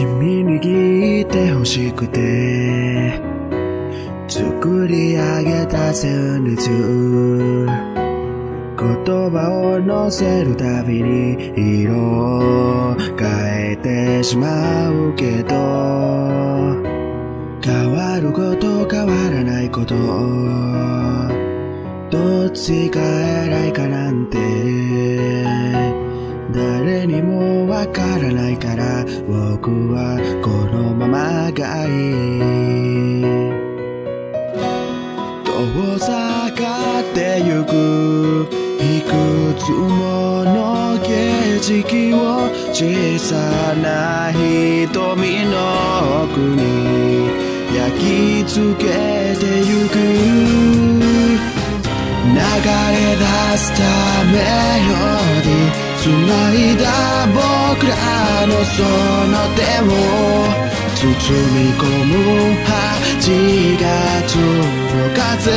君に聞いて欲しくて作り上げた旋律、言葉を乗せるたびに色を変えてしまうけど、変わること変わらないこと、どっちが偉いかなんて誰にもわからないから、僕はこのままがいい。遠ざかってゆくいくつもの景色を、小さな瞳の奥に焼き付けてゆく。流れ出したメロディー繋いだ僕らのその手を包み込む8月の風、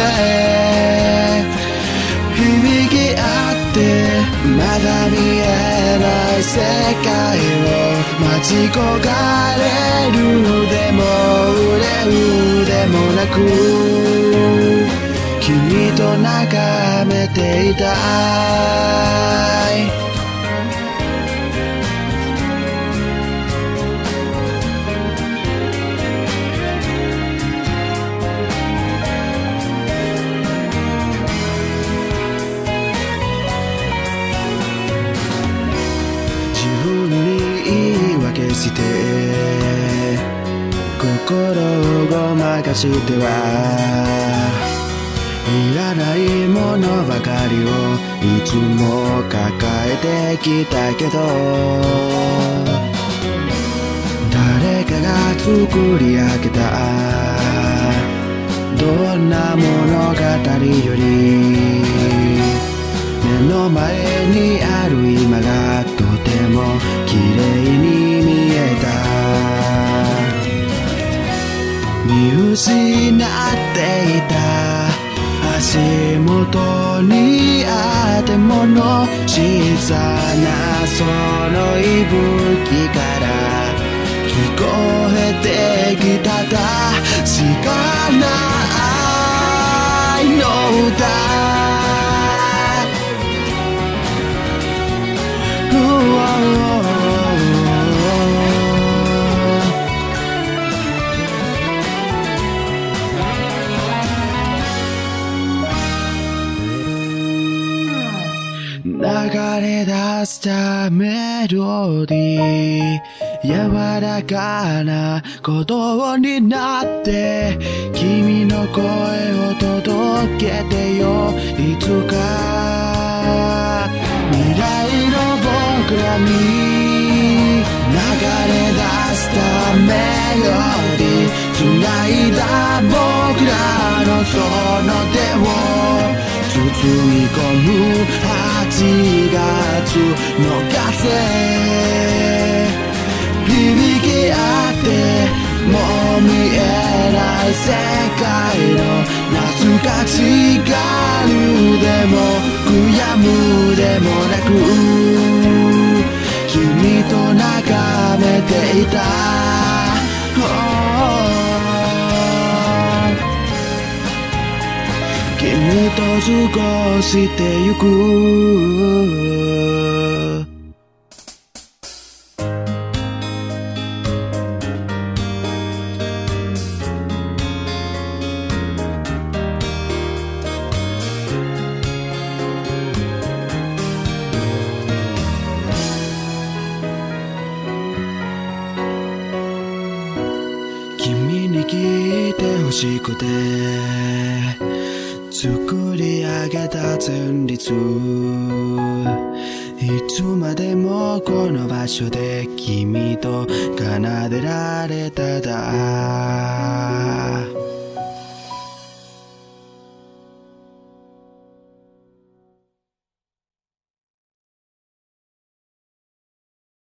響き合ってまだ見えない世界を待ち焦がれる。でも憂うでもなく君と眺めていたい。心をごまかしてはいらないものばかりをいつも抱えてきたけど、誰かが作り上げたどんな物語より目の前にある今がとても綺麗に見えた。見失っていた足元にあってもの小さなその息吹から聞こえてきた確かな愛の歌。流れ出したメロディー、柔らかな鼓動になって君の声を届けてよ。いつか未来の僕らに流れ出したメロディー、繋いだ僕らのその手を包み込む8月の風、響き合ってもう見えない世界の懐かしがる。でも悔やむでもなく君と眺めていた、君と過ごしてゆく。君に聞いてほしくて作り上げた旋律、いつまでもこの場所で君と奏でられただ。